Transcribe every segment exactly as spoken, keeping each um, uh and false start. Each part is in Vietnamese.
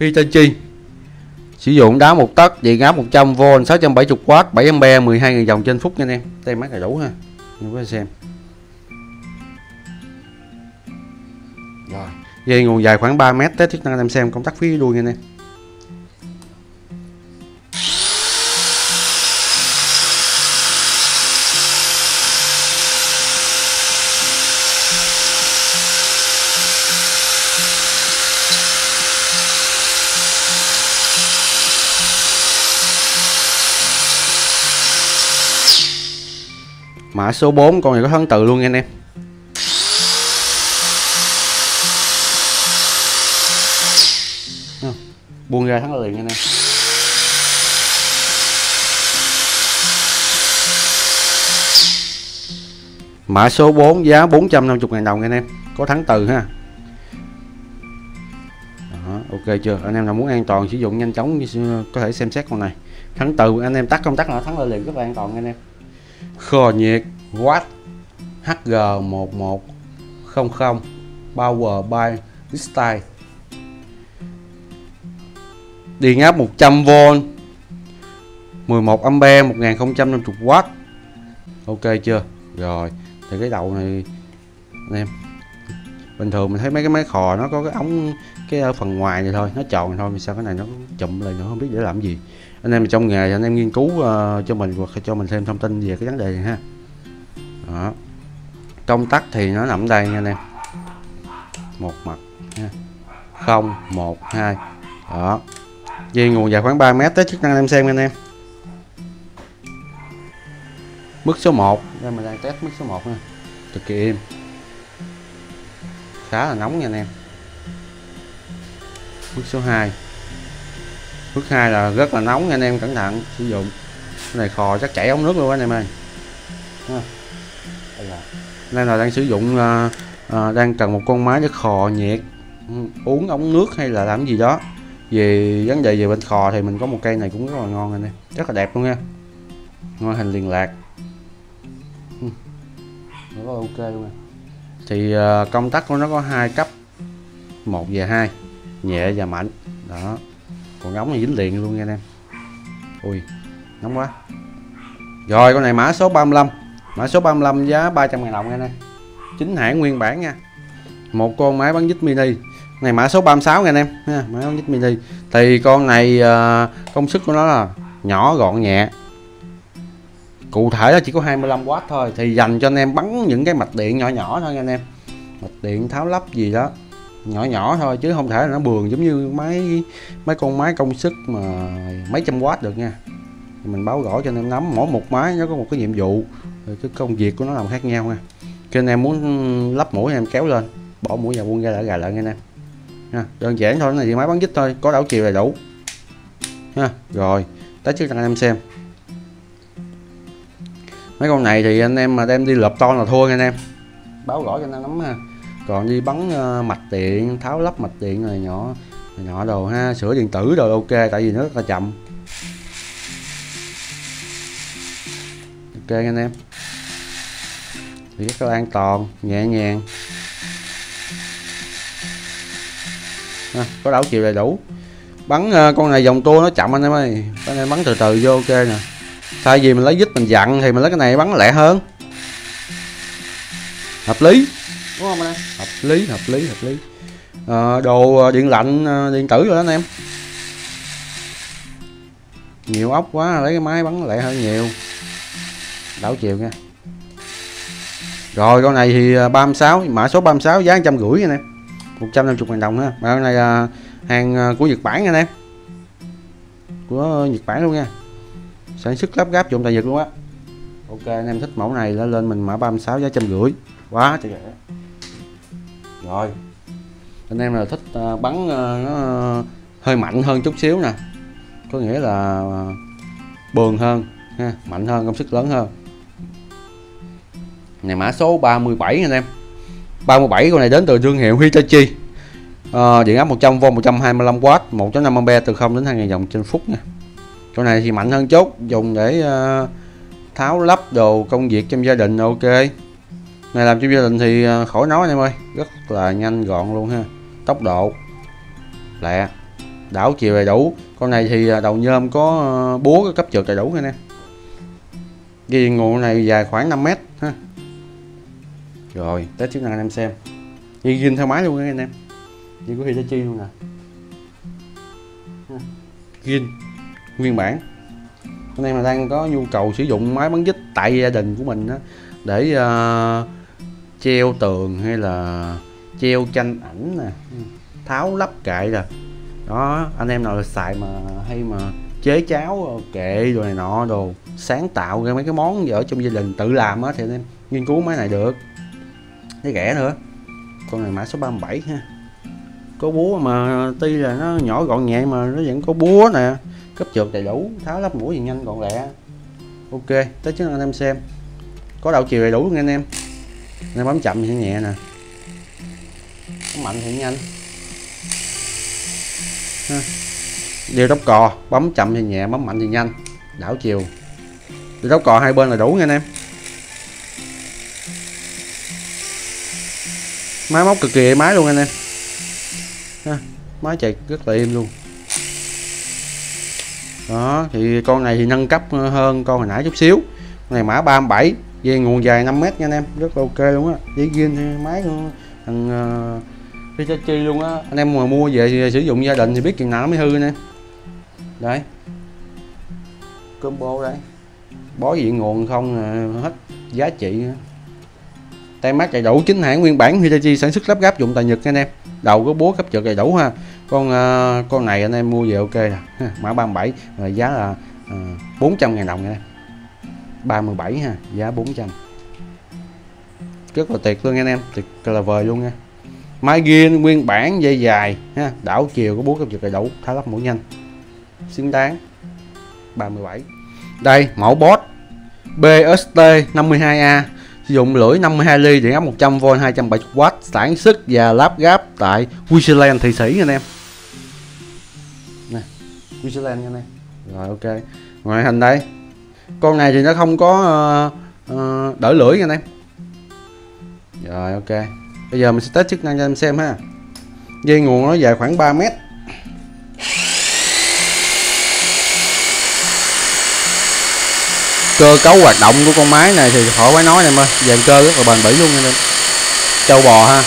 Hitachi sử dụng đá một tấc, điện áp một trăm vôn, sáu trăm bảy mươi oát, bảy ampere, mười hai nghìn vòng trên phút nha anh em. Tay mát đầy đủ ha. Anh em xem. Rồi, dây nguồn dài khoảng ba mét, test chức năng anh em xem công tắc phía đuôi nha anh em. Mã số bốn, con này có thứ tự luôn nha anh em. Buông ra thắng liền nha anh em. Mã số bốn giá bốn trăm năm mươi nghìn đồng nha anh em, có thắng từ ha. Đó, ok chưa? Anh em nào muốn an toàn sử dụng nhanh chóng có thể xem xét con này. Thắng từ anh em tắt công tắc là thắng lên liền, rất là an toàn nha anh em. Kho nhiệt Watt H G một một không không Power by Distyle. Điện áp một trăm vôn, mười một ampere, một nghìn không trăm năm mươi oát. Ok chưa? Rồi, thì cái đầu này anh em bình thường mình thấy mấy cái máy khò nó có cái ống cái ở phần ngoài này thôi, nó tròn thôi, sao cái này nó chụm lại nữa, không biết để làm gì. Anh em trong nghề anh em nghiên cứu uh, cho mình hoặc cho mình thêm thông tin về cái vấn đề này ha. Đó. Công tắc thì nó nằm đây nha anh em. Một mặt ha. không một hai. Đó. Dây nguồn dài khoảng ba mét, tới chức năng em xem anh em. Mức số một, đây mình đang test mức số một ha. Cực kỳ im. Khá là nóng nha anh em. Mức số hai. Mức hai là rất là nóng nha anh em, cẩn thận sử dụng. Cái này khò chắc chảy ống nước luôn anh em ơi. Đây là đang sử dụng à, à, đang cần một con máy để khò nhiệt uống ống nước hay là làm gì đó. Về vấn đề về bên khò thì mình có một cây này cũng rất là ngon anh em, rất là đẹp luôn nha. Ngoại hình liền lạc. Rất là ok luôn. Thì à, công tắc của nó có hai cấp, một và hai, nhẹ và mạnh. Đó. Còn ống này dính liền luôn nha anh em. Ui, nóng quá. Rồi con này mã số ba mươi lăm. Mã số ba mươi lăm giá ba trăm nghìn đồng nha anh em. Chính hãng nguyên bản nha. Một con máy bắn dít mini. Này mã số ba mươi sáu nha anh em ha, máy bắn dít mini. Thì con này công suất của nó là nhỏ gọn nhẹ. Cụ thể là chỉ có hai mươi lăm oát thôi, thì dành cho anh em bắn những cái mạch điện nhỏ nhỏ thôi nha anh em. Mạch điện tháo lắp gì đó. Nhỏ nhỏ thôi chứ không thể là nó bường giống như mấy mấy con máy công suất mà mấy trăm watt được nha. Mình báo rõ cho anh em nắm, mỗi một máy nó có một cái nhiệm vụ, cái công việc của nó làm khác nhau nha. Cho anh em muốn lắp mũi em kéo lên, bỏ mũi vào buông ra lại gà lại nha anh em. Ha, đơn giản thôi, cái này máy bắn dít thôi, có đảo chiều đầy đủ. Ha, rồi, tới trước cho anh em xem. Mấy con này thì anh em mà đem đi lợp to là thua nha anh em. Báo rõ cho anh em nắm ha. Còn đi bắn uh, mạch điện, tháo lắp mạch điện này nhỏ này nhỏ đồ ha, sửa điện tử rồi ok, tại vì nó rất là chậm. Ok anh em, thì rất là an toàn, nhẹ nhàng ha, có đảo chiều đầy đủ. Bắn uh, con này dòng tua nó chậm anh em ơi, anh em bắn từ từ vô ok nè. Thay vì mình lấy vít mình dặn thì mình lấy cái này bắn lẹ hơn, hợp lý đúng không anh em? Hợp lý, hợp lý, hợp lý. À, đồ điện lạnh, điện tử rồi đó anh em. Nhiều ốc quá, lấy cái máy bắn lại hơn nhiều. Đảo chiều nha. Rồi con này thì ba mươi sáu, mã số ba mươi sáu giá một trăm năm mươi nghìn anh em. một trăm năm mươi nghìn đồng ha. Mã này là hàng của Nhật Bản anh em. Của Nhật Bản luôn nha. Sản xuất lắp ráp dụng tại Nhật luôn á. Ok, anh em thích mẫu này lên mình mã ba mươi sáu giá một trăm năm mươi nghìn. Quá trời rẻ. Rồi anh em là thích bắn nó hơi mạnh hơn chút xíu nè, có nghĩa là bường hơn ha, mạnh hơn, công suất lớn hơn. Này mã số ba mươi bảy anh em. Ba mươi bảy con này đến từ thương hiệu Hitachi. à, điện áp một trăm vôn, một trăm hai mươi lăm oát, một phẩy năm ampere, từ không đến hai nghìn vòng trên phút nha. Con này thì mạnh hơn chút, dùng để tháo lắp đồ công việc trong gia đình. Ok, này làm trong gia đình thì khỏi nói anh em ơi, rất là nhanh gọn luôn ha, tốc độ lẹ đảo chiều đầy đủ. Con này thì đầu nhôm có búa cấp trượt đầy đủ rồi nè. Dây nguồn này dài khoảng năm mét ha. Rồi tới chức năng anh em xem. Dây ghim theo máy luôn nha anh em. Dây của Hitachi luôn nè. Ghim nguyên bản. Anh em mà đang có nhu cầu sử dụng máy bắn dít tại gia đình của mình đó, để uh, treo tường hay là treo tranh ảnh nè, tháo lắp kệ rồi đó, anh em nào xài mà hay mà chế cháo kệ rồi này nọ đồ, sáng tạo ra mấy cái món ở trong gia đình tự làm á, thì anh em nghiên cứu máy này được, nó rẻ nữa. Con này mã số ba mươi bảy ha, có búa mà tuy là nó nhỏ gọn nhẹ mà nó vẫn có búa nè, cấp trượt đầy đủ, tháo lắp mũi thì nhanh gọn lẹ. Ok, tới chức năng anh em xem, có đảo chiều đầy đủ nha anh em. Anh em bấm chậm thì nhẹ nè, bấm mạnh thì nhanh. Điều đốc cò, bấm chậm thì nhẹ, bấm mạnh thì nhanh, đảo chiều. Điều đốc cò hai bên là đủ nha anh em. Máy móc cực kỳ êm ái luôn anh em. Ha, máy chạy rất là êm luôn. Đó, thì con này thì nâng cấp hơn con hồi nãy chút xíu. Con này mã ba mươi bảy, dây nguồn dài năm mét nha anh em, rất là ok luôn á. Dây ghim máy thằng Hitachi luôn á. Anh em mà mua về thì sử dụng gia đình thì biết chừng nào nó mới hư nè. Đấy. Combo đấy. Bó dây nguồn không hết giá trị. Tem mác đầy đủ, chính hãng nguyên bản, Hitachi sản xuất lắp ráp dụng tại Nhật nha anh em. Đầu có búa cấp trượt đầy đủ ha. Con uh, con này anh em mua về ok nè, mã ba mươi bảy là giá là uh, bốn trăm ngàn đồng nha. ba mươi bảy ha, giá bốn trăm. Rất là tuyệt luôn nha anh em, tuyệt là vời luôn nha. Máy ghim nguyên bản, dây dài ha, đảo chiều có búa cấp trượt đầy đủ, tháo lắp mũi nhanh. Xứng đáng. ba mươi bảy. Đây, mẫu Boss bê ét tê năm mươi hai a. Sử dụng lưỡi năm mươi hai ly, điện áp một trăm vôn, hai trăm bảy mươi oát, sản xuất và lắp ráp tại Switzerland, Thụy Sĩ anh em nè, Switzerland anh em. Rồi ok, ngoại hình đây, con này thì nó không có uh, uh, đỡ lưỡi anh em. Rồi ok, bây giờ mình sẽ test chức năng cho em xem ha. Dây nguồn nó dài khoảng ba mét. Cơ cấu hoạt động của con máy này thì khỏi phải nói em ơi, dàn cơ rất là bền bỉ luôn anh em. Trâu bò ha.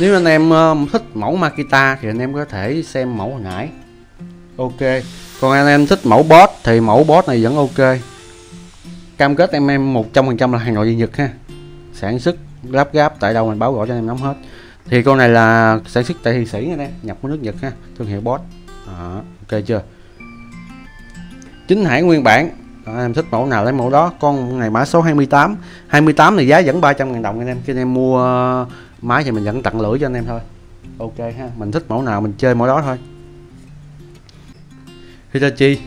Nếu anh em thích mẫu Makita thì anh em có thể xem mẫu hồi nãy. Ok, còn anh em thích mẫu Boss thì mẫu Boss này vẫn ok. Cam kết em em một trăm phần trăm là hàng nội địa Nhật ha. Sản xuất lắp ráp tại đâu mình báo gọi cho anh em nắm hết. Thì con này là sản xuất tại Thụy Sĩ anh em, nhập của nước Nhật ha, thương hiệu Boss. À, ok chưa? Chính hãng nguyên bản. Đó, em thích mẫu nào lấy mẫu đó. Con này mã số hai mươi tám. hai mươi tám này giá vẫn ba trăm ngàn đồng anh em. Khi anh em mua máy thì mình vẫn tặng lưỡi cho anh em thôi. Ok ha, mình thích mẫu nào mình chơi mẫu đó thôi. Hitachi.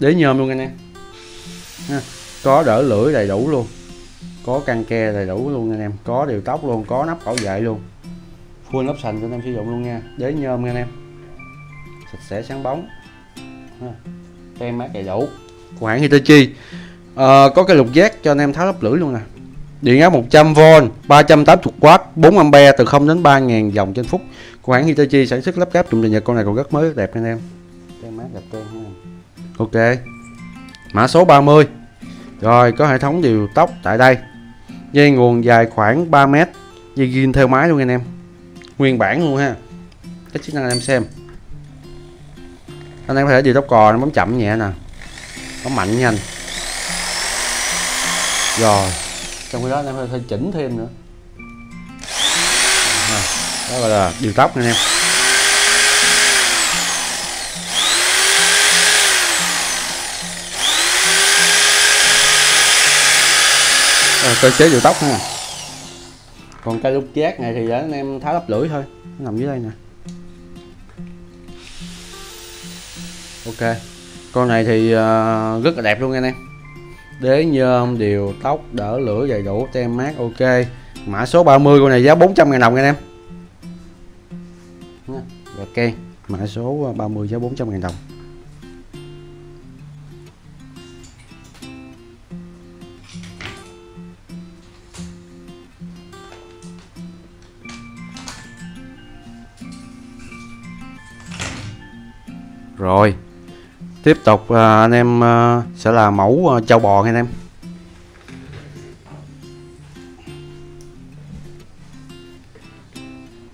Đế nhôm luôn anh em. Ha, có đỡ lưỡi đầy đủ luôn. Có căng ke đầy đủ luôn anh em, có điều tóc luôn, có nắp bảo vệ luôn. Full option cho anh em sử dụng luôn nha. Đế nhôm nha anh em. Sạch sẽ sáng bóng. Tem mác đầy đủ của hãng Hitachi. À, có cái lục giác cho anh em tháo lắp lưỡi luôn nè. Điện áp một trăm vôn, ba trăm tám mươi oát, bốn ampere, từ không đến ba ngàn vòng trên phút. Của hãng Hitachi sản xuất lắp ráp dùng từ Nhật, con này còn rất mới rất đẹp anh em. Tem mác đẹp tên ha. Ok. Mã số ba mươi. Rồi có hệ thống điều tốc tại đây. Dây nguồn dài khoảng ba mét, dây ghim theo máy luôn anh em, nguyên bản luôn ha. Các chức năng anh em xem, anh em có thể điều tốc cò, nó bấm chậm nhẹ nè, bấm mạnh nhanh. Rồi trong cái đó anh em có thể chỉnh thêm nữa, đó gọi là điều tốc anh em. Cơ chế điều tốc ha. Còn cái lúc giác này thì để anh em tháo lắp lưỡi thôi, nó nằm dưới đây nè. Ok, con này thì rất là đẹp luôn anh em. Đế nhôm, điều tốc, đỡ lưỡi đầy đủ, tem mát ok. Mã số ba mươi, con này giá bốn trăm ngàn đồng anh em. Ok, mã số ba mươi giá bốn trăm ngàn đồng. Rồi tiếp tục à, anh em à, sẽ là mẫu à, trâu bò nha anh em.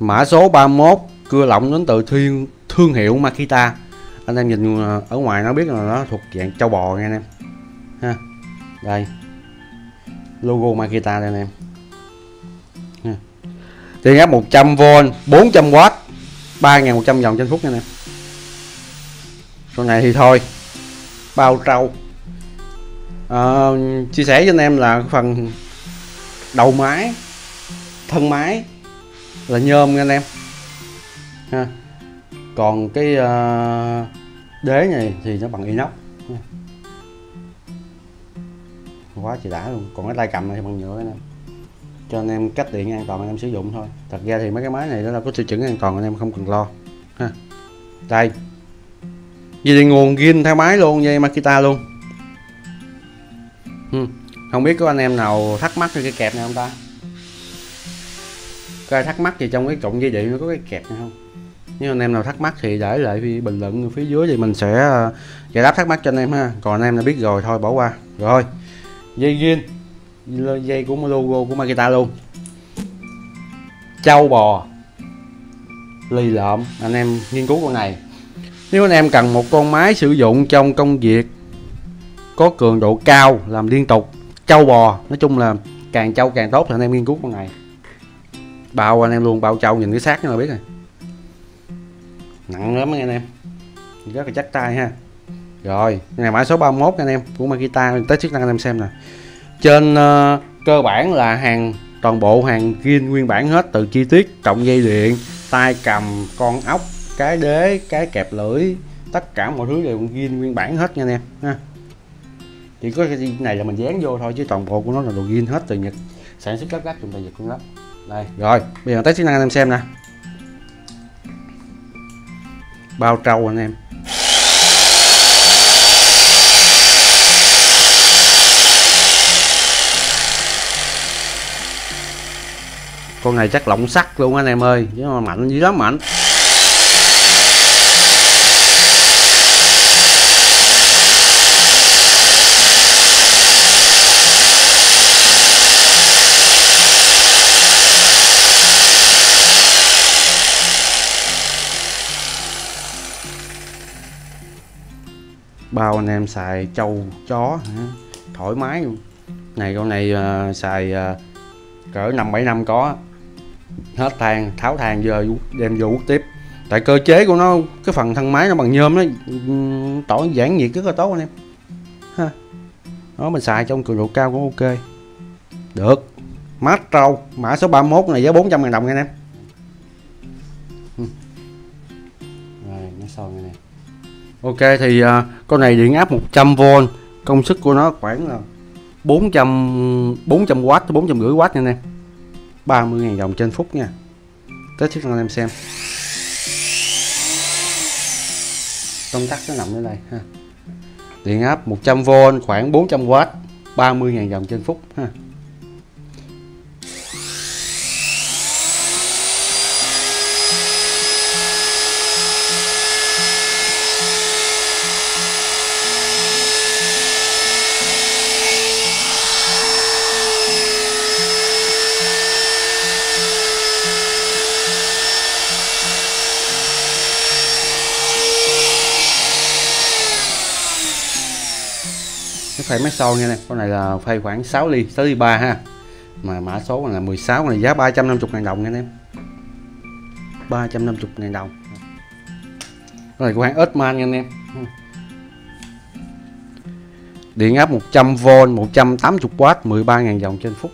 Mã số ba mươi mốt, cưa lọng đến từ thiên thương hiệu Makita. Anh em nhìn ở ngoài nó biết là nó thuộc dạng trâu bò nha anh em ha. Đây logo Makita đây anh em ha. Điện áp một trăm vôn, bốn trăm oát, ba nghìn một trăm vòng trên phút nha anh em. Con này thì thôi bao trâu. À, chia sẻ với anh em là phần đầu máy, thân máy là nhôm nha anh em ha. Còn cái uh, đế này thì nó bằng inox ha. Quá chị đã luôn. Còn cái tay cầm này thì bằng nhựa anh em, cho anh em cách điện an toàn anh em sử dụng thôi. Thật ra thì mấy cái máy này nó là có tiêu chuẩn an toàn, anh em không cần lo ha. Đây vì nguồn gin theo máy luôn, dây Makita luôn. Ừ. Không biết có anh em nào thắc mắc về cái kẹp này không ta? Có ai thắc mắc gì trong cái cụm dây điện nó có cái kẹp này không? Nếu anh em nào thắc mắc thì để lại bình luận phía dưới thì mình sẽ giải đáp thắc mắc cho anh em ha. Còn anh em đã biết rồi thôi bỏ qua. Rồi dây gin, dây của logo của Makita luôn. Trâu bò lì lợm, anh em nghiên cứu con này. Nếu anh em cần một con máy sử dụng trong công việc có cường độ cao, làm liên tục, trâu bò, nói chung là càng trâu càng tốt, thì anh em nghiên cứu con này. Bao anh em luôn, bao trâu, nhìn cái xác nó là biết rồi. Nặng lắm anh em, rất là chắc tay ha. Rồi, này mã số ba mươi mốt anh em của Makita, mình test chức năng anh em xem nè. Trên uh, cơ bản là hàng toàn bộ hàng gin nguyên bản hết, từ chi tiết cộng dây điện, tay cầm, con ốc, cái đế, cái kẹp lưỡi, tất cả mọi thứ đều gin nguyên bản hết nha anh em ha. Chỉ có cái này là mình dán vô thôi, chứ toàn bộ của nó là đồ gin hết, từ Nhật sản xuất lắp ráp trong tại Nhật cũng lắp. Đây rồi bây giờ test chức năng anh em xem nè. Bao trâu anh em, con này chắc lọng sắt luôn anh em ơi, chứ mà mạnh dữ lắm, mạnh. Bao anh em xài trâu chó thoải mái luôn. Này con này uh, xài uh, cỡ năm bảy năm có hết than, tháo than giờ đem vô tiếp. Tại cơ chế của nó, cái phần thân máy nó bằng nhôm, nó tỏ giãn nhiệt rất là tốt anh em ha. Đó, mình xài trong cường độ cao cũng ok được. Mát trâu mã số ba mươi mốt này giá bốn trăm nghìn đồng nha anh em. Rồi nó sôi này. Ok thì uh, con này điện áp một trăm vôn, công suất của nó khoảng là bốn trăm bốn trăm oát, bốn trăm rưỡi oát nha anh em. ba mươi nghìn đồng trên phút nha. Test chức năng anh em xem. Công tắc nó nằm ở đây ha. Điện áp một trăm vôn khoảng bốn trăm oát, ba mươi nghìn đồng trên phút ha. Phay máy son nha nè, con này là phay khoảng sáu ly, sáu ly ba ha. Mà mã số là mười sáu, con này giá ba trăm năm mươi nghìn đồng nha anh em. ba trăm năm mươi nghìn đồng. Con này của hãng Osman nha anh em. Điện áp một trăm vôn, một trăm tám mươi oát, mười ba nghìn vòng trên phút.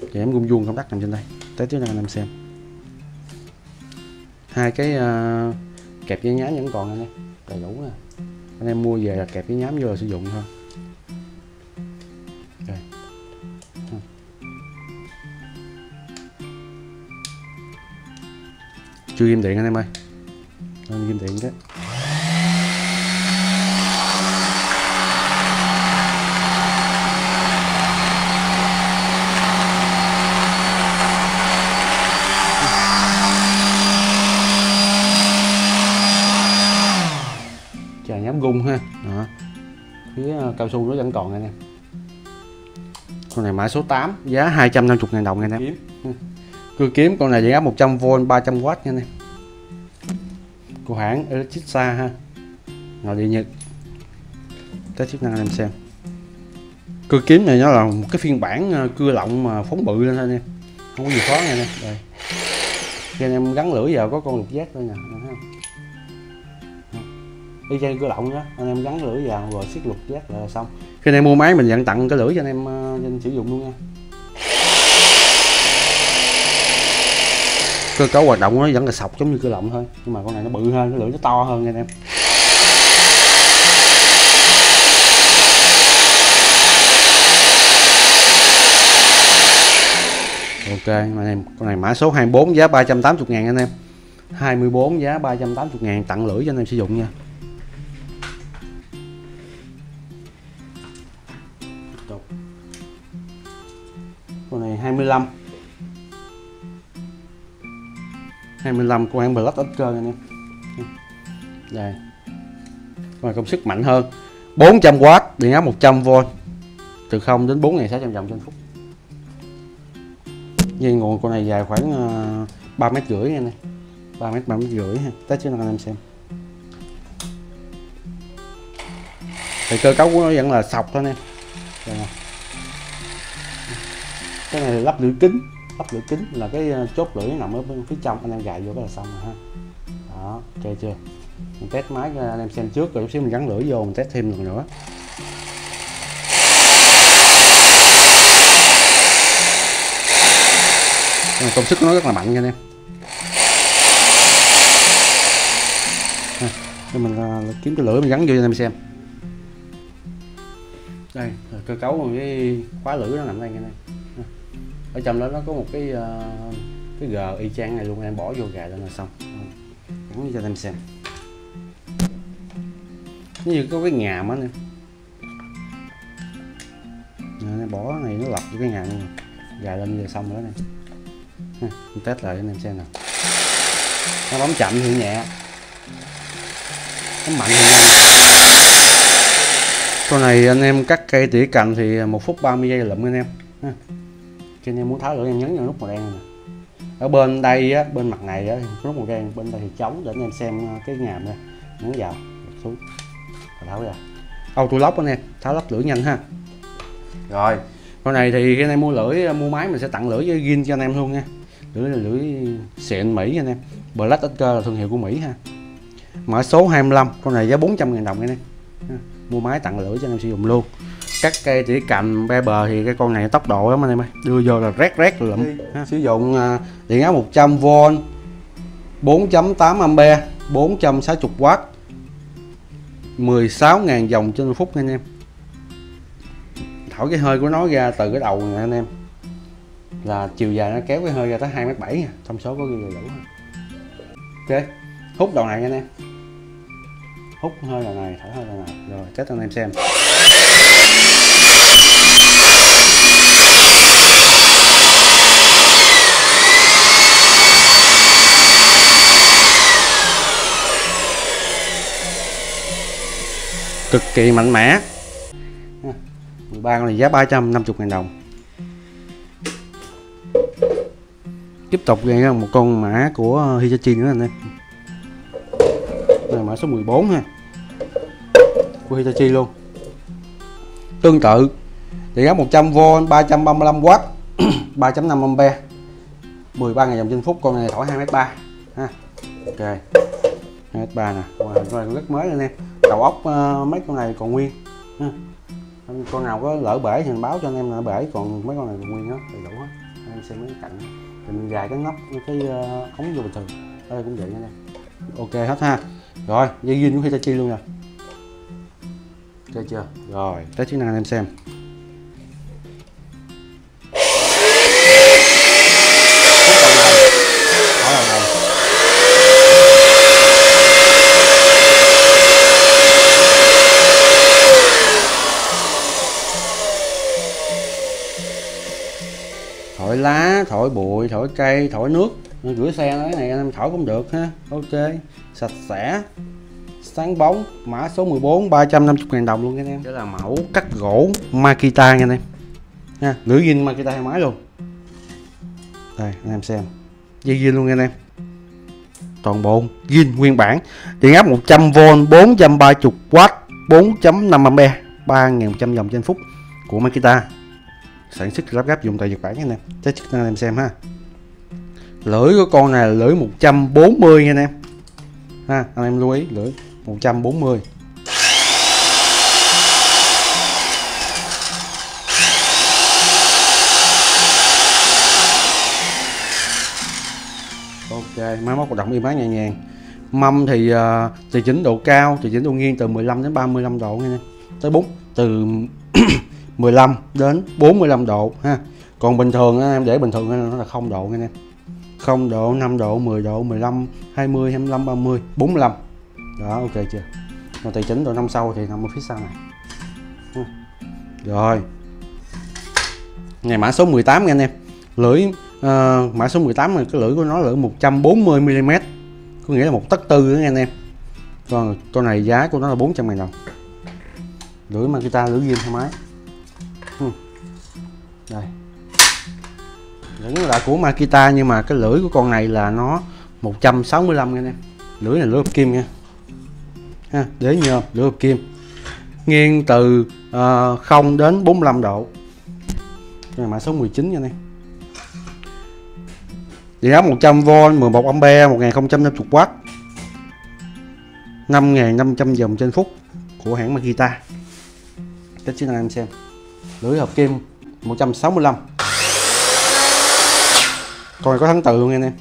Để em rung vuông công tắc nằm trên đây. Tới trước anh em xem. Hai cái uh, kẹp dây nhám vẫn còn anh em. Đầy đủ nè. Anh em mua về là kẹp dây nhám vô là sử dụng thôi. Chưa ghim điện anh em ơi, nên ghim điện cái. nhám gung ha. Đó. Phía cao su nó vẫn còn anh em. Con này mã số tám, giá hai trăm năm mươi nghìn đồng anh em. Cưa kiếm con này dây áp một trăm vôn ba trăm oát nha anh em. Của hãng Electrica ha. Nội địa Nhật. Cái chức năng anh em xem. Cưa kiếm này nó là một cái phiên bản cưa lọng mà phóng bự lên anh em. Không có gì khó nha anh em. Đây. Khi anh em gắn lưỡi vào có con lục giác thôi nè. Đi chơi cưa lọng đó, anh em gắn lưỡi vào rồi siết lục giác là xong. Khi anh em mua máy mình nhận tặng cái lưỡi cho anh em, cho anh sử dụng luôn nha. Cơ cấu hoạt động nó vẫn là sọc giống như cưa lọng thôi, nhưng mà con này nó bự hơn, cái lưỡi nó to hơn nha anh em. Ok, con này mã số hai mươi bốn giá ba trăm tám mươi nghìn anh em. hai mươi bốn giá ba trăm tám mươi nghìn tặng lưỡi cho anh em sử dụng nha. Con này hai mươi lăm hai mươi lăm của hãng Black Anchor anh em. Đây. Con này công suất mạnh hơn. bốn trăm oát, điện áp một trăm vôn. Từ không đến bốn nghìn sáu trăm vòng trên phút. Dây nguồn con này dài khoảng ba mét rưỡi nha anh em. ba mét ba mét rưỡi ha. Test cho anh em xem. Thì cơ cấu của nó vẫn là sọc thôi anh em. Đây nè. Cái này lắp lưỡi kính, lắp lưỡi kính là cái chốt lưỡi nằm ở bên phía trong, anh em gài vô cái là xong rồi ha. Đó, ok chưa? Mình test máy cho anh em xem trước rồi chút xíu mình gắn lưỡi vô mình test thêm lần nữa. Công suất nó rất là mạnh nha anh em. Nên mình kiếm cái lưỡi mình gắn vô cho anh em xem. Đây, cơ cấu với khóa lưỡi nó nằm đây nha anh em. Ở trong đó nó có một cái uh, cái gờ y chang này luôn, em bỏ vô gà lên là xong. Gắn cho em xem. Nó như có cái ngàm á nè. Nè bỏ này nó lọc vô cái ngàm này. Gà lên là xong rồi đó nè. Mình test lại cho anh em xem nào. Nó bấm chậm thì nhẹ. Nó mạnh thì nhanh. Con này anh em cắt cây tỉa cành thì một phút ba mươi giây lụm anh em. Ha. Khi anh em muốn tháo lưỡi em nhấn vào nút màu đen này. Ở bên đây á, bên mặt này á, nút màu đen, bên đây thì trống để anh em xem cái ngàm này. Nhấn vào, đặt xuống, tháo ra. Auto lock anh em, tháo lắp lưỡi nhanh ha. Rồi, con này thì khi anh em mua lưỡi, mua máy mình sẽ tặng lưỡi với gin cho anh em luôn nha. Lưỡi là lưỡi xịn Mỹ anh em. Black Anchor là thương hiệu của Mỹ ha. Mã số hai mươi lăm, con này giá bốn trăm nghìn đồng anh em. Mua máy tặng lưỡi cho anh em sử dụng luôn. Các cây tỉa cành be bờ thì cái con này tốc độ lắm anh em ơi, đưa vô là rét rét lụm. Sử dụng điện áp một trăm vôn, bốn phẩy tám ampe, bốn trăm sáu mươi oát, mười sáu nghìn vòng trên phút anh em. Thổi cái hơi của nó ra từ cái đầu này anh em, là chiều dài nó kéo cái hơi ra tới hai mét bảy, thông số có ghi đầy đủ. Ok, hút đầu này anh em, hút hơi đầu này, thổi hơi đầu này, rồi test anh em xem. Cực kỳ mạnh mẽ. Mười ba con này giá ba trăm năm mươi nghìn đồng. Tiếp tục ra một con mã của Hitachi nữa anh em. Này mã số mười bốn ha. Của Hitachi luôn. Tương tự. Điện áp một trăm vôn, ba trăm ba mươi lăm oát, ba phẩy năm ampe. mười ba nghìn vòng trên phút, con này thổi hai mét ba ha. Ok. hai mét ba nè. Con này rất mới anh em. Đầu ốc uh, mấy con này còn nguyên ha. Con nào có lỡ bể thì mình báo cho anh em là bể, còn mấy con này còn nguyên hết, đầy đủ hết. Anh em xem cái cạnh thì mình gài cái nắp cái uh, ống vô bình thường. Đây cũng vậy nha anh em. Ok hết ha. Rồi, dây zin của Hitachi luôn rồi. Ok chưa? Rồi, tới chức năng anh em xem. Thổi lá, thổi bụi, thổi cây, thổi nước, rửa xe nói này anh em thổi cũng được ha. Ok, sạch sẽ, sáng bóng, mã số mười bốn, ba trăm năm mươi nghìn đồng luôn các em. Đó là mẫu cắt gỗ Makita nha anh em nha, lưỡi zin Makita hai máy luôn. Đây anh em xem, dây zin luôn nha anh em, toàn bộ zin nguyên bản. Điện áp một trăm vôn, bốn trăm ba mươi oát, bốn chấm năm ampere, ba nghìn một trăm dòng trên phút của Makita, sản xuất lắp ráp dùng tại Nhật Bản nha anh em. Tới chức năng anh em xem ha, lưỡi của con này là lưỡi một trăm bốn mươi nha anh em ha, anh em lưu ý lưỡi một trăm bốn mươi. Ok, máy móc hoạt động im ắng nhẹ nhàng, mâm thì uh, từ chỉnh độ cao, từ chỉnh độ nghiêng từ mười lăm đến ba mươi lăm độ nha, tới bốn từ mười lăm đến bốn mươi lăm độ ha. Còn bình thường anh em để bình thường nó là không độ nha anh em, không độ, năm độ, mười độ, mười lăm, hai mươi, hai mươi lăm, ba mươi, bốn mươi lăm. Đó, ok chưa? Còn tài chính độ năm sau thì nằm ở phía sau này. Rồi. Này mã số mười tám nha anh em. Lưỡi uh, mã số mười tám này, cái lưỡi của nó lưỡi một trăm bốn mươi mi li mét. Có nghĩa là một tấc tư nữa nha anh em. Còn con này giá của nó là bốn trăm nghìn đồng. Lưỡi Makita lưỡi zin hai máy. Uhm. Đây. Vẫn là của Makita nhưng mà cái lưỡi của con này là nó một trăm sáu mươi lăm nha anh em. Lưỡi này lưỡi hợp kim nha. Ha, đế nhôm, lưỡi hợp kim. Nghiêng từ uh, không đến bốn mươi lăm độ. Rồi mã số mười chín nha anh em. Điện áp một trăm vôn, mười một ampere, một nghìn không trăm năm mươi oát. năm nghìn năm trăm dòng trên phút của hãng Makita. Tiếp theo anh em xem. Lưỡi hợp kim một trăm sáu mươi lăm. Con này có thắng tự luôn nha anh em.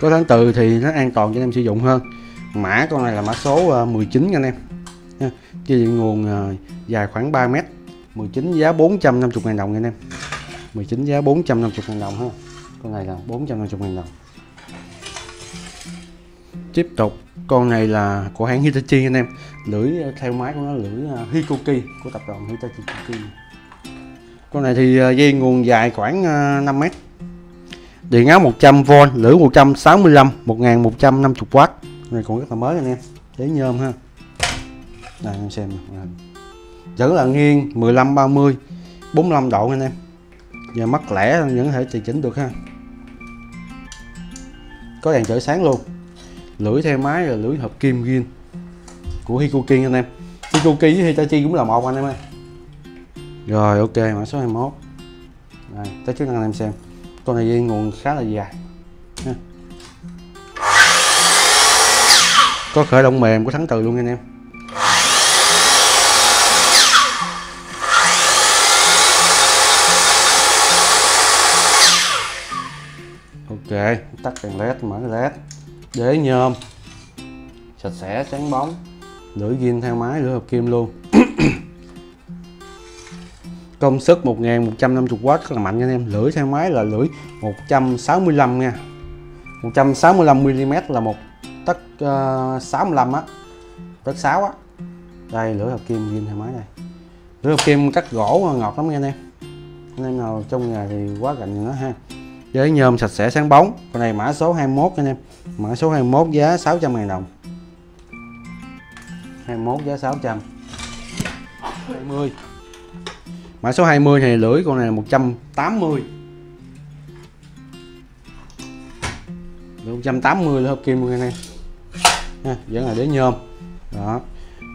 Có thắng tự thì nó an toàn cho anh em sử dụng hơn. Mã con này là mã số mười chín nha anh em. Dây điện nguồn dài khoảng ba mét. mười chín giá bốn trăm năm mươi nghìn đồng nha anh em. mười chín giá bốn trăm năm mươi nghìn đồng ha. Con này là bốn trăm năm mươi nghìn đồng. Tiếp tục con này là của hãng Hitachi nha anh em. Lưỡi theo máy của nó lưỡi Hikoki của tập đoàn Hitachi. Con này thì dây nguồn dài khoảng năm mét. Điện áo một trăm vôn, lưỡi một trăm sáu mươi lăm, một nghìn một trăm năm mươi oát. Này còn rất là mới anh em. Đế nhôm ha. Đây em xem. Vẫn là nghiêng mười lăm, ba mươi, bốn mươi lăm độ anh em. Giờ mắt lẻ vẫn có thể tùy chỉnh được ha. Có đèn chở sáng luôn. Lưỡi theo máy là lưỡi hợp kim zin của Hikoki anh em. Hikoki với Hitachi cũng là một anh em ơi. Rồi ok, mã số hai mươi mốt. Đây, tới chức năng anh em xem. Con này dây nguồn khá là dài. Ha. Có khởi động mềm của thắng từ luôn nha anh em. Ok, tắt đèn led, mở led. Đế nhôm. Sạch sẽ, sáng bóng. Lưỡi zin theo máy, lưỡi hợp kim luôn. Công suất một nghìn một trăm năm mươi oát rất là mạnh nha anh em. Lưỡi theo máy là lưỡi một trăm sáu mươi lăm nha. một trăm sáu mươi lăm mi li mét là một tấc uh, sáu mươi lăm á, tấc sáu á. Đây lưỡi hợp kim zin theo máy này. Lưỡi hợp kim cắt gỗ ngọt lắm nha anh em. Anh em nào trong nhà thì quá gạnh nó ha. Với nhôm sạch sẽ sáng bóng. Con này mã số hai mươi mốt anh em. Mã số hai mươi mốt giá sáu trăm nghìn đồng. hai mươi mốt giá sáu trăm. hai mươi. Mã số hai mươi thì lưỡi con này là một trăm tám mươi. Lưỡi một trăm tám mươi là hợp kim luôn anh em. Ha, vẫn là đế nhôm. Đó.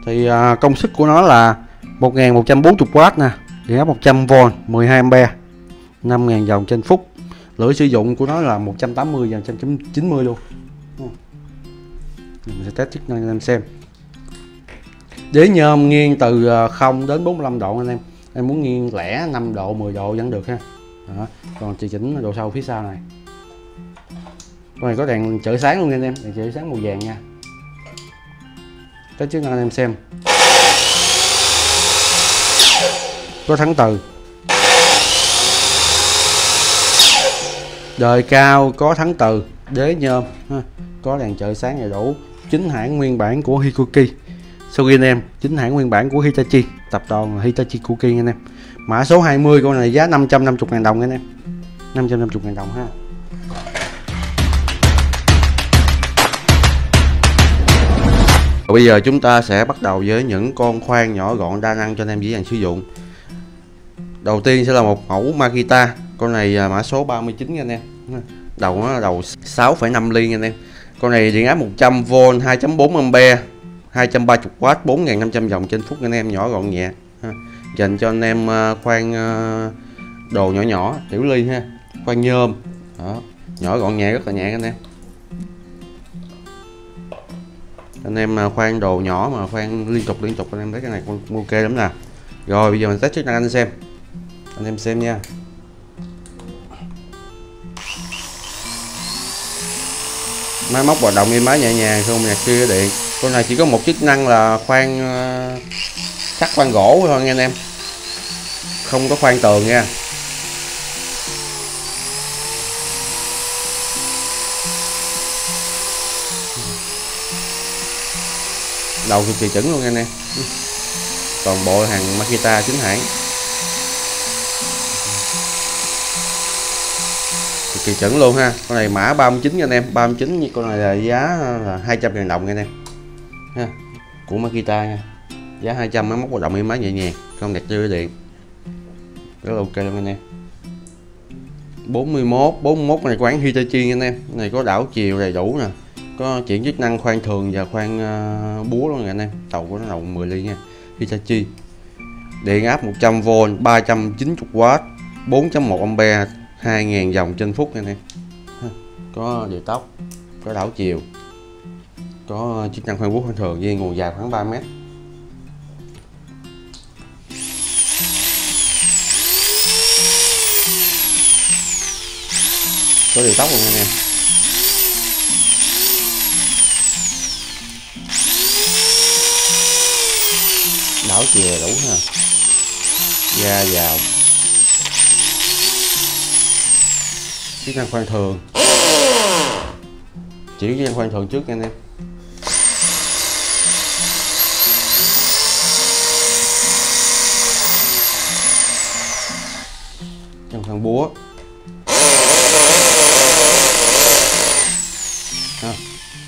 Thì à, công suất của nó là một nghìn một trăm bốn mươi oát nè, điện áp một trăm vôn, mười hai ampere, năm nghìn vòng trên phút. Lưỡi sử dụng của nó là một trăm tám mươi và một trăm chín mươi luôn. Mình sẽ test chức năng cho anh em xem. Đế nhôm nghiêng từ không đến bốn mươi lăm độ anh em. Em muốn nghiêng lẻ năm độ, mười độ vẫn được ha. Đó. Còn chỉ chỉnh độ sâu phía sau này. Con này có đèn chở sáng luôn nha anh em, đèn chở sáng màu vàng nha. Tới chức năng anh em xem. Có thắng từ. Đời cao có thắng từ, đế nhôm ha. Có đèn chở sáng đầy đủ, chính hãng nguyên bản của Hikoki. Sau khi anh em, chính hãng nguyên bản của Hitachi, tập đoàn Hitachi Koki anh em. Mã số hai mươi con này giá năm trăm năm mươi nghìn đồng anh em. năm trăm năm mươi nghìn đồng ha. Và bây giờ chúng ta sẽ bắt đầu với những con khoan nhỏ gọn đa năng cho anh em dễ dàng sử dụng. Đầu tiên sẽ là một mẫu Makita, con này mã số ba mươi chín nha anh em. Đầu nó là đầu sáu phẩy năm ly nha anh em. Con này điện áp một trăm vôn, hai phẩy bốn ampere, hai trăm ba mươi oát, bốn nghìn năm trăm vòng trên phút anh em, nhỏ gọn nhẹ. Ha. Dành cho anh em khoan đồ nhỏ nhỏ, tiểu ly ha, khoan nhôm. Đó. Nhỏ gọn nhẹ, rất là nhẹ anh em. Anh em khoan đồ nhỏ mà khoan liên tục liên tục anh em thấy cái này cũng ok lắm nè. Rồi bây giờ mình test chức năng anh xem. Anh em xem nha. Máy móc hoạt động êm ái nhẹ nhàng, không nhạc kia điện. Con này chỉ có một chức năng là khoan sắt, khoan gỗ thôi nha anh em. Không có khoan tường nha. Đầu cực kỳ chuẩn luôn anh em. Toàn bộ hàng Makita chính hãng. Cực kỳ chuẩn luôn ha. Con này mã ba mươi chín anh em, ba mươi chín như con này là giá là hai trăm nghìn đồng anh em. Ha. Của Makita nha. Giá hai trăm, móc hoạt động êm ái nhẹ nhàng, không đặt dây điện. Rất là ok luôn anh em. bốn mươi mốt, bốn mươi mốt này quán Hitachi anh em. Này có đảo chiều đầy đủ nè. Có chuyển chức năng khoan thường và khoan uh, búa luôn nè anh em. Tàu của nó đầu mười ly nha. Hitachi. Điện áp một trăm vôn, ba trăm chín mươi oát, bốn phẩy một ampere, hai nghìn vòng trên phút anh em. Có điều tốc, có đảo chiều. Có chức năng khoan búa khoan thường với nguồn dài khoảng ba mét. Có điều tốc luôn anh em. Đảo chiều đủ ha, ra vào, chức năng khoan thường, chỉ chức năng khoan thường trước nha anh em. Chức năng khoan búa ha.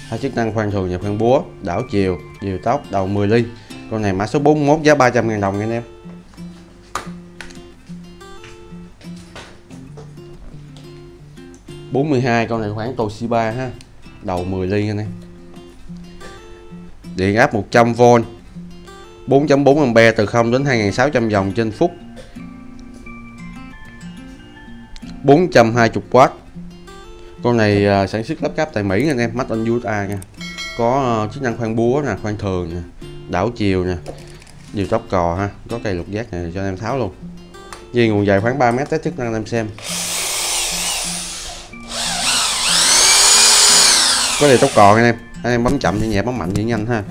Hai chức năng khoan thường và khoan búa, đảo chiều, điều tốc, đầu mười ly. Con này mã số bốn mươi mốt giá ba trăm nghìn đồng anh em. bốn mươi hai con này khoảng Toshiba ha, đầu mười ly anh em. Điện áp một trăm vôn, bốn phẩy bốn ampere, từ không đến hai nghìn sáu trăm vòng trên phút. bốn trăm hai mươi oát. Con này sản xuất lắp ráp tại Mỹ anh em, made in u ét a nha. Có chức năng khoan búa nè, khoan thường nè, đảo chiều nè, nhiều tóc cò ha, có cây lục giác này cho anh em tháo luôn. Vì nguồn dài khoảng ba mét, test chức năng anh em xem. Có điều tóc cò anh em, anh em bấm chậm thì nhẹ, bấm mạnh thì nhanh ha.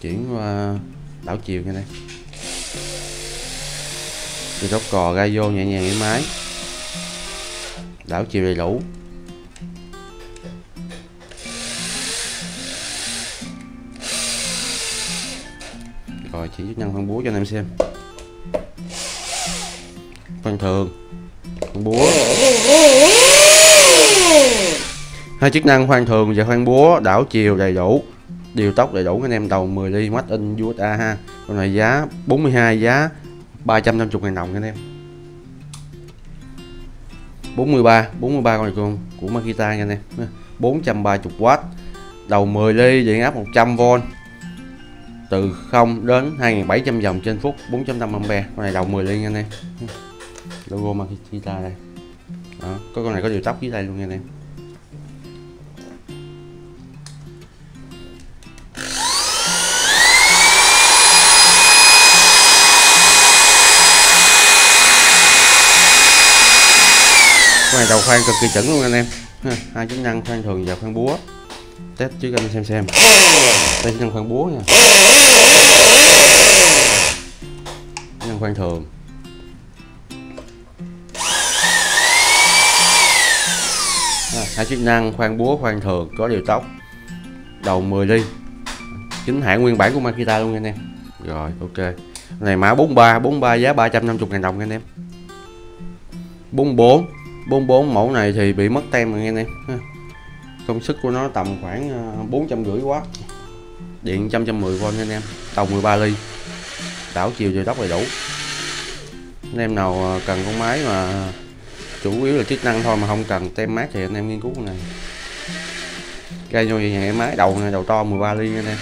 Chuyển qua đảo chiều nha anh em. Điều tóc cò ra vô nhẹ nhàng êm ái. Đảo chiều đầy đủ. Rồi chỉ chức năng khoan búa cho anh em xem. Khoan thường, khoan búa. Hai chức năng khoan thường và khoan búa, đảo chiều đầy đủ, điều tốc đầy đủ anh em, đầu mười ly, made in u ét a ha. Con này giá bốn mươi hai giá ba trăm năm mươi nghìn đồng anh em. bốn mươi ba, bốn mươi ba con này con của Makita nha anh em. bốn trăm ba mươi oát, đầu mười ly, điện áp một trăm vôn. Từ không đến hai nghìn bảy trăm vòng trên phút, bốn phẩy năm ampere. Con này đầu mười ly nha anh em. Logo Makita đây. Đó, có con này có điều tốc dưới đây luôn nha anh em. Con này đầu khoan cực kỳ chuẩn luôn anh em. Hai chức năng khoan thường và khoan búa. Test trước anh xem xem. Đây chức năng khoan búa nha. Chức năng khoan thường. Hai chức năng khoan búa khoan thường, có điều tốc, đầu mười ly. Chính hãng nguyên bản của Makita luôn nha anh em. Rồi ok. Này mã bốn mươi ba, bốn mươi ba giá ba trăm năm mươi nghìn đồng nha anh em. bốn mươi bốn, bốn mươi bốn mẫu này thì bị mất tem rồi nha anh em. Công suất của nó tầm khoảng bốn trăm rưỡi oát, điện một trăm mười vôn anh em, tàu mười ba ly, đảo chiều về đốc đầy đủ. Anh em nào cần con máy mà chủ yếu là chức năng thôi mà không cần tem mát thì anh em nghiên cứu con này. Cây vô nhà máy đầu này, đầu to mười ba ly anh em,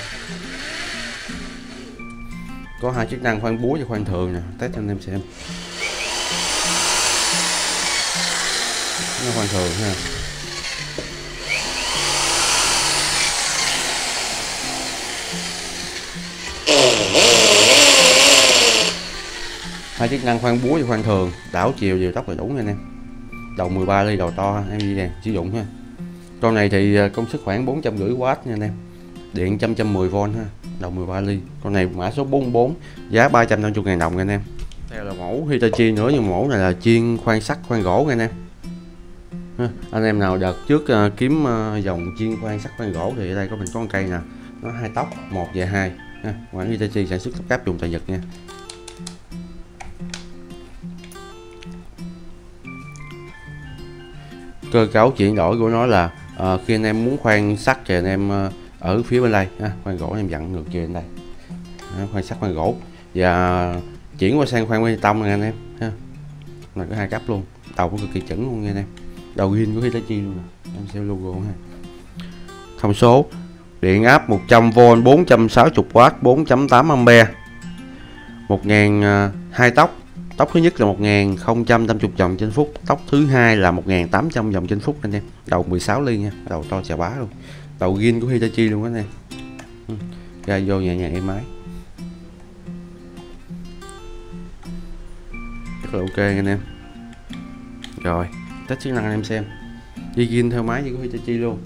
có hai chức năng khoan búa và khoan thường nè, test cho anh em xem. Nó khoan thường ha. Hai chức năng khoan búa và khoan thường, đảo chiều về tóc là đủ nha anh em. Đầu mười ba ly đầu to em đi nè, sử dụng ha. Con này thì công suất khoảng bốn trăm rưỡi oát nha anh em. Điện một trăm mười vôn ha, đầu mười ba ly. Con này mã số bốn bốn, giá ba trăm năm mươi ngàn đồng nha anh em. Đây là mẫu Hitachi nữa, nhưng mẫu này là chuyên khoan sắt, khoan gỗ nha anh em. Ha, anh em nào đợt trước uh, kiếm uh, dòng chuyên khoan sắt khoan gỗ thì ở đây có mình có con cây nè, nó hai tóc, một và hai. Quảng Hitachi sản xuất lắp ráp dùng tại Nhật nha. Cơ cấu chuyển đổi của nó là uh, khi anh em muốn khoan sắt thì anh em uh, ở phía bên đây ha, khoan gỗ anh em dặn ngược về bên đây ha, khoan sắt khoan gỗ, và chuyển qua sang khoan bê tông này anh em ha, là có hai cấp luôn, tàu cũng cực kỳ chuẩn luôn nha anh em. Đầu ghiên của Hitachi luôn nè, em xem logo ha. Thông số điện áp một trăm vôn, bốn trăm sáu mươi oát, bốn phẩy tám ampere, một nghìn hai tốc. Tốc thứ nhất là một nghìn không trăm năm mươi vòng trên phút, tốc thứ hai là một nghìn tám trăm vòng trên phút anh em. Đầu mười sáu ly nha, đầu to chà bá luôn. Đầu ghiên của Hitachi luôn anh em. Ra vô nhẹ nhàng êm ái. Rất là ok anh em. Rồi, test chức năng anh em xem. Đi ghiên theo máy của Hitachi luôn.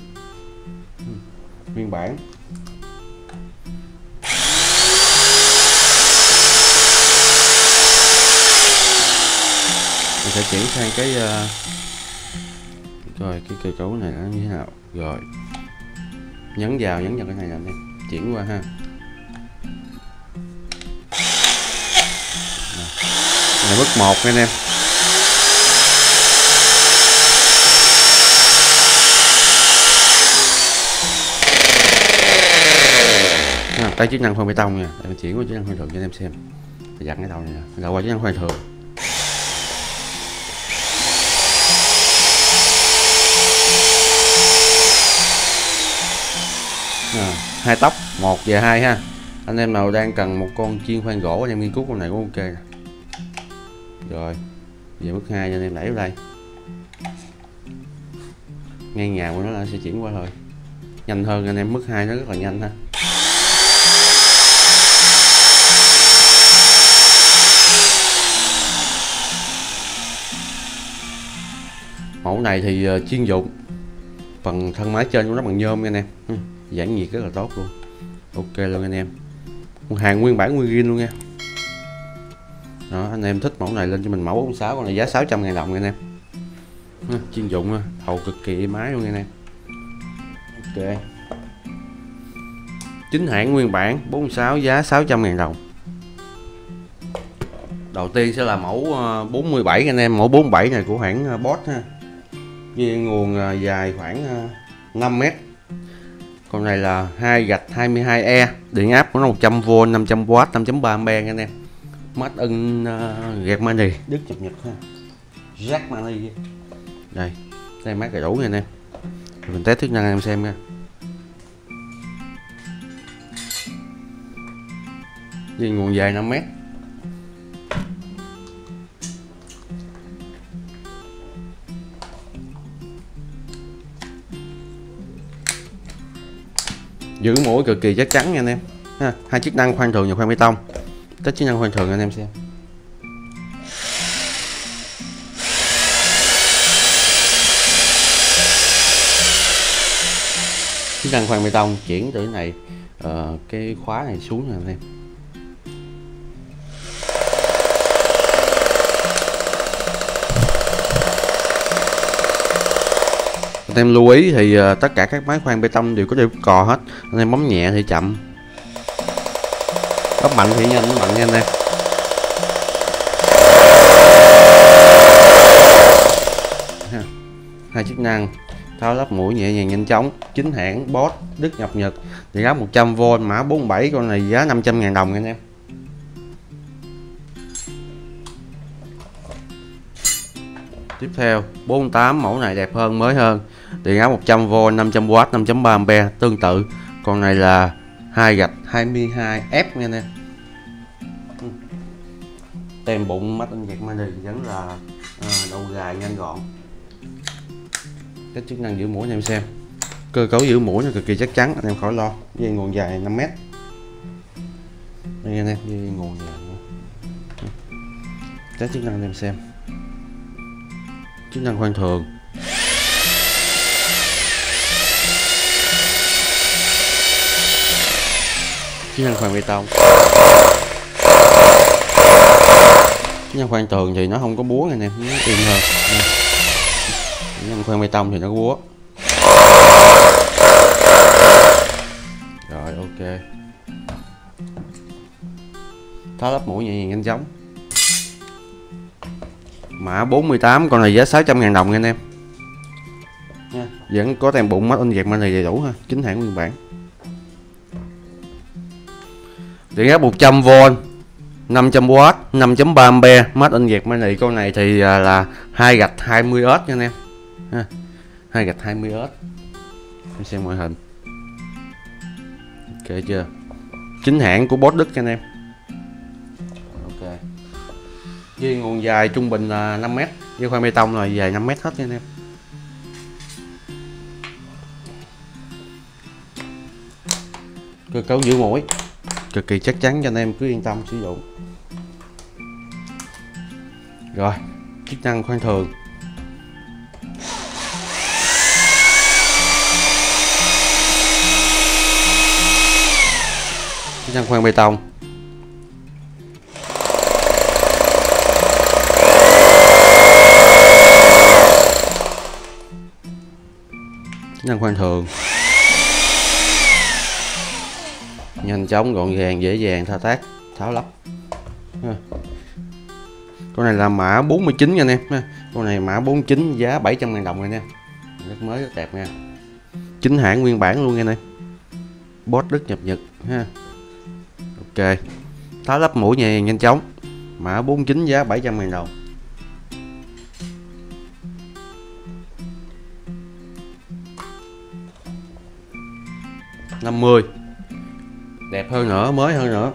Nguyên bản. Mình sẽ chuyển sang cái uh, rồi cái cơ cấu này nó như thế nào. Rồi nhấn vào nhấn vào cái này là này. Chuyển qua ha. Này bước một anh em. À, tới chức năng khoan bê tông nha, em chuyển qua chức năng khoan thường cho anh em xem. Dặn cái đầu này nè, lại qua chức năng khoan thường. À, hai tóc một và hai ha. Anh em nào đang cần một con chuyên khoan gỗ anh em nghiên cứu con này cũng ok nè. Rồi về bước hai anh em đẩy vào đây, ngang nhà của nó là sẽ chuyển qua thôi, nhanh hơn anh em. Mức hai nó rất là nhanh ha. Mẫu này thì chuyên dụng, phần thân máy trên của nó bằng nhôm nha anh em. Giãn nhiệt rất là tốt luôn, ok luôn anh em. Hàng nguyên bản nguyên zin luôn nha. Đó, anh em thích mẫu này lên cho mình mẫu bốn sáu, con này giá sáu trăm ngàn đồng nha anh em. Ha, chuyên dụng ha, hầu cực kỳ êm ái luôn nha anh em. Ok, chính hãng nguyên bản bốn sáu giá sáu trăm ngàn đồng. Đầu tiên sẽ là mẫu bốn mươi bảy anh em. Mẫu bốn mươi bảy này của hãng Bosch ha, viên nguồn dài khoảng năm mét. Con này là hai gạch hai mươi hai E, điện áp của nó một trăm vôn, năm trăm oát, năm phẩy ba ampere anh em. Made in uh, Germany, Đức nhập Nhật ha. Germany. Đây, đây mát đầy đủ nha anh em. Mình test chức năng anh em xem nha. Dây nguồn dài năm mét. Giữ mũi cực kỳ chắc chắn nha anh em ha. Hai chức năng khoan thường và khoan bê tông. Test chức năng khoan thường anh em xem. Chức năng khoan bê tông chuyển từ này uh, cái khóa này xuống nè anh em. Anh em lưu ý thì uh, tất cả các máy khoan bê tông đều có điểm cò hết. Anh em bấm nhẹ thì chậm, bấm mạnh thì nhanh, mạnh nha anh em. Hai chức năng tháo lớp mũi nhẹ nhàng nhanh chóng, chính hãng Boss Đức Ngọc Nhật, thì giá một trăm vôn, mã bốn bảy, con này giá năm trăm ngàn đồng anh em. Tiếp theo bốn tám, mẫu này đẹp hơn, mới hơn, điện áo một trăm vôn, năm trăm oát, năm chấm ba ampere, tương tự. Con này là hai gạch hai mươi hai F nha anh em. Tem bụng mắt anh Việt Mani vẫn là đầu gà nhanh gọn. Cái chức năng giữ mũi anh em xem, cơ cấu giữ mũi nó cực kỳ chắc chắn, anh em khỏi lo. Dây nguồn dài năm mét. Đây anh em, dây nguồn dài. Cái chức năng anh em xem, chức năng khoan thường, chức năng khoan bê tông. Chức năng khoan thường thì nó không có búa này nè, nó im hơn. Chức năng khoan bê tông thì nó có búa. Rồi ok, tháo lớp mũi nhẹ nhàng nhanh chóng. Mã bốn tám, con này giá sáu trăm ngàn đồng nha anh em. Nha. Vẫn có tem bụng mắt in Việt Nam này đầy đủ ha, chính hãng nguyên bản. Điện áp một trăm vôn, năm trăm oát, năm chấm ba ampere, mắt in Việt Nam này, con này thì là hai gạch hai mươi oát nha anh em. Ha. hai gạch hai mươi oát. Em xem ngoại hình. Ok chưa? Chính hãng của Boss Đức nha anh em. Dây nguồn dài trung bình là năm mét, dây khoan bê tông là dài năm mét hết nha anh em. Cơ cấu giữ mũi cực kỳ chắc chắn cho anh em cứ yên tâm sử dụng. Rồi, chức năng khoan thường, chức năng khoan bê tông, chức năng khoan thường, nhanh chóng gọn gàng dễ dàng thao tác tháo lắp. Con này là mã bốn chín nha anh em. Con này mã bốn chín giá bảy trăm ngàn đồng anh em, rất mới rất đẹp nha, chính hãng nguyên bản luôn nha anh em, Boss Đức nhập Nhật ha. Ok, tháo lắp mũi nhẹ nhàng nhanh chóng, mã bốn chín giá bảy trăm ngàn đồng. Năm mươi, đẹp hơn nữa, mới hơn nữa.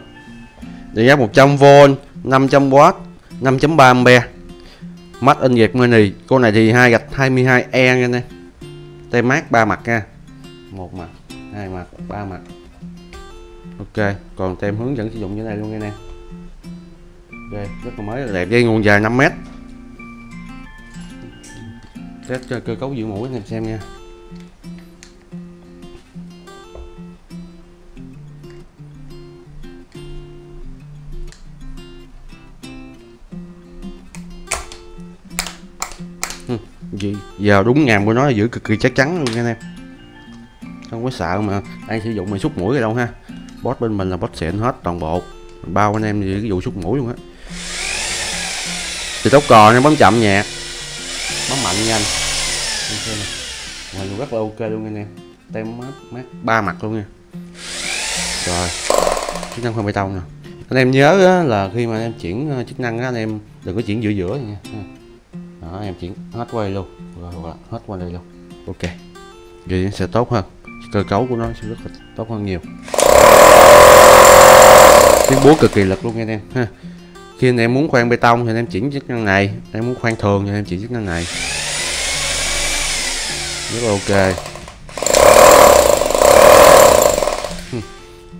Điện áp một trăm vôn, năm trăm oát, năm chấm ba ampere, mắt in Việt Mini, con này thì hai gạch hai mươi hai E nha anh em. Tem mát ba mặt nha, một mặt, hai mặt, ba mặt. Ok, còn tem hướng dẫn sử dụng như này luôn nha anh em. Ok, rất là mới, rất đẹp. Dây nguồn dài năm mét. Test cơ cấu giữ mũi anh em xem nha. Giờ đúng ngàm của nó là giữ cực kỳ chắc chắn luôn nha anh em, không có sợ mà đang sử dụng mình xúc mũi rồi đâu ha. Boss bên mình là Boss xịn hết, toàn bộ mình bao anh em về cái vụ xúc mũi luôn á. Thì tốc cò em bấm chậm nhẹ, bấm mạnh nhanh, mình rất là ok luôn anh em. Tem mát, mát ba mặt luôn nha. Rồi chức năng khoan bê tông nè, anh em nhớ là khi mà anh em chuyển chức năng đó, anh em đừng có chuyển giữa giữa nha. Đó, em chuyển hết quay luôn, rồi hết quay đây luôn. Ok, vậy sẽ tốt hơn, cơ cấu của nó sẽ rất là tốt hơn nhiều. Tiếng búa cực kỳ lực luôn anh em ha. Khi anh em muốn khoan bê tông thì anh em chuyển chức năng này, anh em muốn khoan thường thì anh em chuyển chức năng này, rất là ok.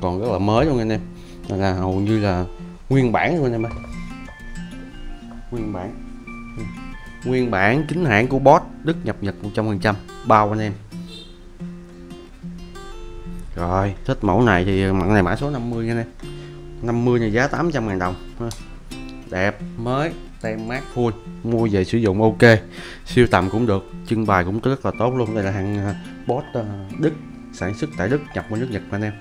Còn rất là mới luôn anh em, là hầu như là nguyên bản luôn anh em ơi, nguyên bản. Nguyên bản chính hãng của Boss Đức nhập Nhật một trăm phần trăm bao anh em. Rồi, thích mẫu này thì mặn này mã số năm mươi nha anh em. năm mươi này giá tám trăm ngàn đồng. Đẹp, mới, tem mát full, mua về sử dụng ok. Siêu tầm cũng được, trưng bày cũng rất là tốt luôn. Đây là hàng Boss Đức, sản xuất tại Đức, nhập qua nước Nhật anh em.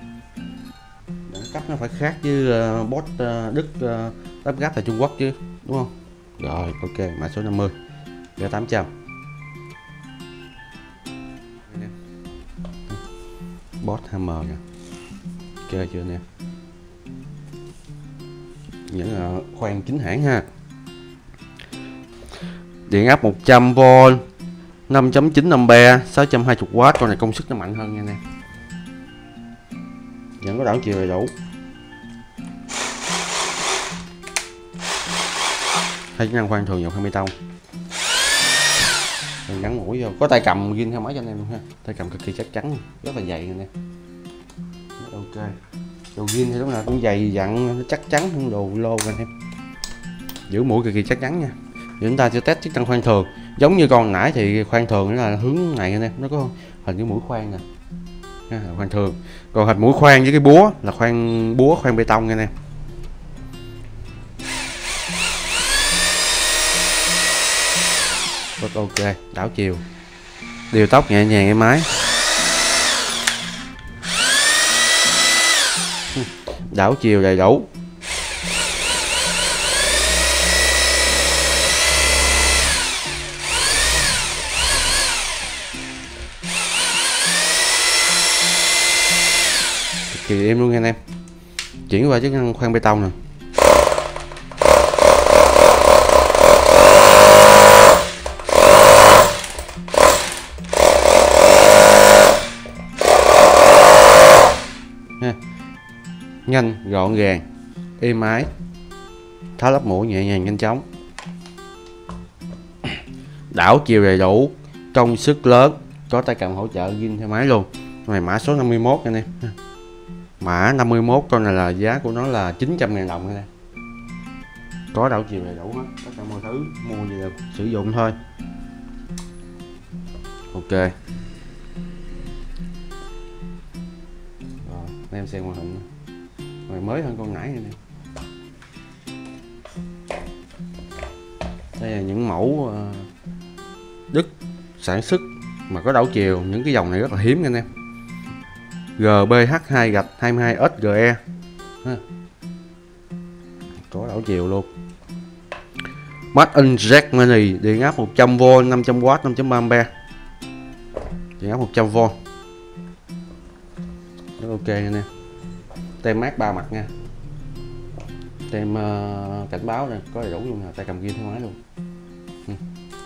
Đẳng cấp nó phải khác với Boss Đức lắp ráp tại Trung Quốc chứ, đúng không? Rồi ok, mã số năm mươi giá tám trăm. boss hammer kìa. Ok chưa anh em? Những là khoan chính hãng ha. Điện áp một trăm vôn, năm chấm chín ampere, sáu trăm hai mươi oát. Con này công suất nó mạnh hơn nha anh em. Vẫn có đảo chiều đầy đủ. Hai chức năng khoan thường dọc hai mươi tông. Mình gắn mũi vô, có tay cầm ghiên theo máy cho anh em luôn ha. Tay cầm cực kỳ chắc chắn, rất là dày anh em. Ok. Đồ ghiên thì lúc nào cũng dày dặn, nó chắc chắn hơn đồ lô anh em. Giữ mũi cực kỳ chắc chắn nha. Thì chúng ta sẽ test chức năng khoan thường. Giống như con nãy thì khoan thường nó là hướng này anh em, nó có hình cái mũi khoan nè. Nha, khoan thường. Còn hình mũi khoan với cái búa là khoan búa khoan bê tông nha anh em. Ok, đảo chiều. Điều tốc nhẹ nhàng cái máy. Đảo chiều đầy đủ. Cực kỳ êm luôn nha anh em. Chuyển qua chức năng khoan bê tông nè. Nhanh, gọn gàng, êm ái, tháo lắp mũi nhẹ nhàng nhanh chóng, đảo chiều đầy đủ, công suất lớn, có tay cầm hỗ trợ ghi theo máy luôn. Này mã số năm mươi mốt anh em, mã năm mươi mốt, con này là giá của nó là chín trăm ngàn đồng anh em. Có đảo chiều đầy đủ hết, tất cả mọi thứ mua gì là sử dụng thôi. Ok. Rồi, em xem màn hình. Rồi mới hơn con nãy này nè. Đây là những mẫu Đức sản xuất mà có đảo chiều, những cái dòng này rất là hiếm anh em. G B H hai gạch hai mươi hai S G E có đảo chiều luôn. Made in Germany, điện áp một trăm vôn, năm trăm oát, năm chấm ba ampere. Điện áp một trăm vôn. Rất ok anh em. Tem mát ba mặt nha, tem uh, cảnh báo này có đầy đủ luôn nè, tay cầm ghi theo máy luôn. Ừ.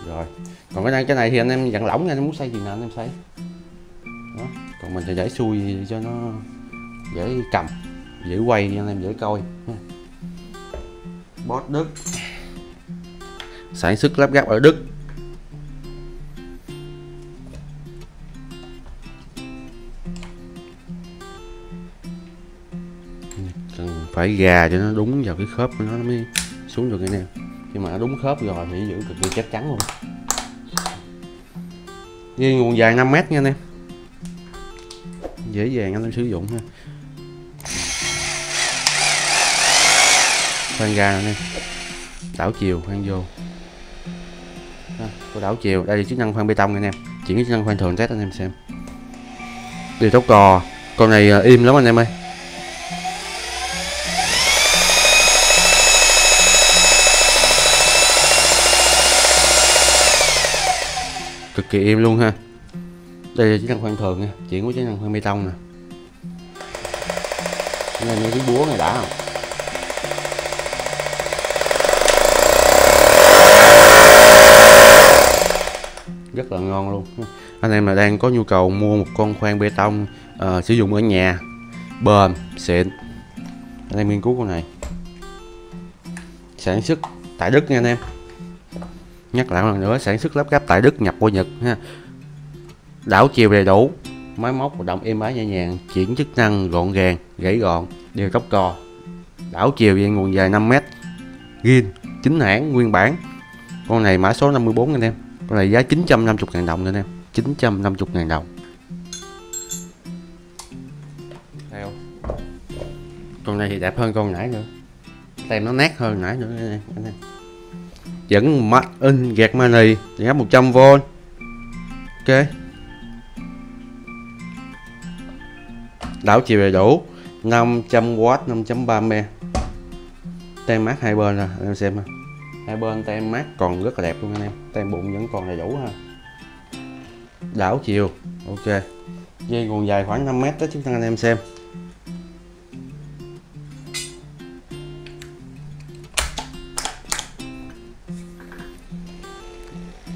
Rồi còn cái này, cái này thì anh em dặn lỏng nha, anh em muốn xây gì nào anh em xây đó. Còn mình thì giải xuôi cho nó dễ cầm, dễ quay cho anh em dễ coi. Ừ. Boss Đức, sản xuất lắp ráp ở Đức. Phải gà cho nó đúng vào cái khớp của nó mới xuống được anh em. Khi mà nó đúng khớp rồi thì giữ cực kỳ chắc chắn luôn. Dây nguồn dài năm mét nha anh em. Dễ dàng anh em sử dụng ha. Khoan gà nè anh em. Đảo chiều khoan vô. Có đảo chiều, đây là chức năng khoan bê tông nha anh em. Chuyển cái chức năng khoan thường test anh em xem. Điều tốc cò, con này im lắm anh em ơi. Cực kỳ êm luôn ha. Đây là chức năng khoan thường nha, chuyển qua chức năng khoan bê tông nè. Cái này cái búa này đã không? Rất là ngon luôn. Anh em là đang có nhu cầu mua một con khoan bê tông uh, sử dụng ở nhà, bền, xịn, anh em nghiên cứu con này. Sản xuất tại Đức nha anh em. Nhắc lại một lần nữa, sản xuất lắp ráp tại Đức, nhập qua Nhật ha. Đảo chiều đầy đủ, máy móc hoạt động êm ái nhẹ nhàng, chuyển chức năng gọn gàng, gãy gọn, đều tốc cò. Đảo chiều dây nguồn dài năm mét. Gin chính hãng nguyên bản. Con này mã số năm mươi bốn anh em. Con này giá chín trăm năm mươi ngàn đồng anh em. chín trăm năm mươi ngàn đồng. Theo. Con này thì đẹp hơn con nãy nữa. Tem nó nát hơn nãy nữa anh em. Vẫn made in Germany, điện áp một trăm vôn. Ok. Đảo chiều đầy đủ, năm trăm oát, năm chấm ba ampere. Tem mát hai bên rồi, anh em xem ha. Hai bên tem mát còn rất là đẹp luôn anh em. Tem bụng vẫn còn đầy đủ ha. Đảo chiều, ok. Dây nguồn dài khoảng năm mét đó chúng ta anh em xem.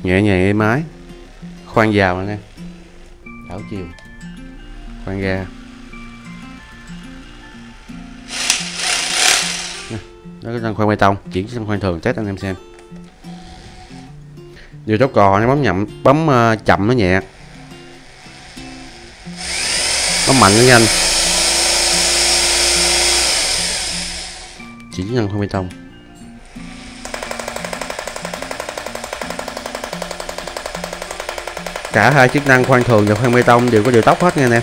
Nhẹ nhàng êm ái. Khoan vào anh em. Đảo chiều. Khoan ra. Đó là răng khoan bê tông, chuyển sang khoan thường test anh em xem. Điều chốt cò nó bấm nhậm, bấm chậm nó nhẹ. Bấm mạnh nó nhanh. Chuyển sang khoan bê tông. Cả hai chức năng khoan thường và khoan bê tông đều có điều tốc hết nha anh em.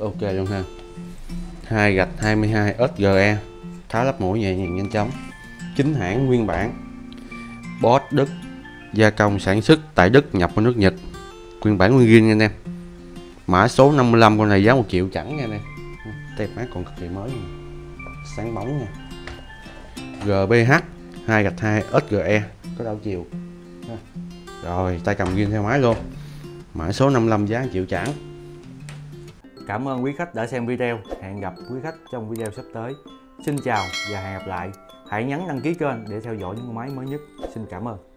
Ok luôn ha. Hai gạch hai mươi hai ét giê e, tháo lắp mũi nhẹ nhàng nhanh chóng. Chính hãng nguyên bản. Bosch Đức, gia công sản xuất tại Đức, nhập ở nước Nhật. Nguyên bản nguyên zin nha anh em. Mã số năm mươi lăm, con này giá một triệu chẳng nha anh em. Tem mát còn cực kỳ mới nha. Sáng bóng nha. giê bê hát hai gạch hai ét giê e có đảo chiều. Rồi, tay cầm zin theo máy luôn. Mã số năm mươi lăm giá một triệu chẳng. Cảm ơn quý khách đã xem video. Hẹn gặp quý khách trong video sắp tới. Xin chào và hẹn gặp lại. Hãy nhấn đăng ký kênh để theo dõi những máy mới nhất. Xin cảm ơn.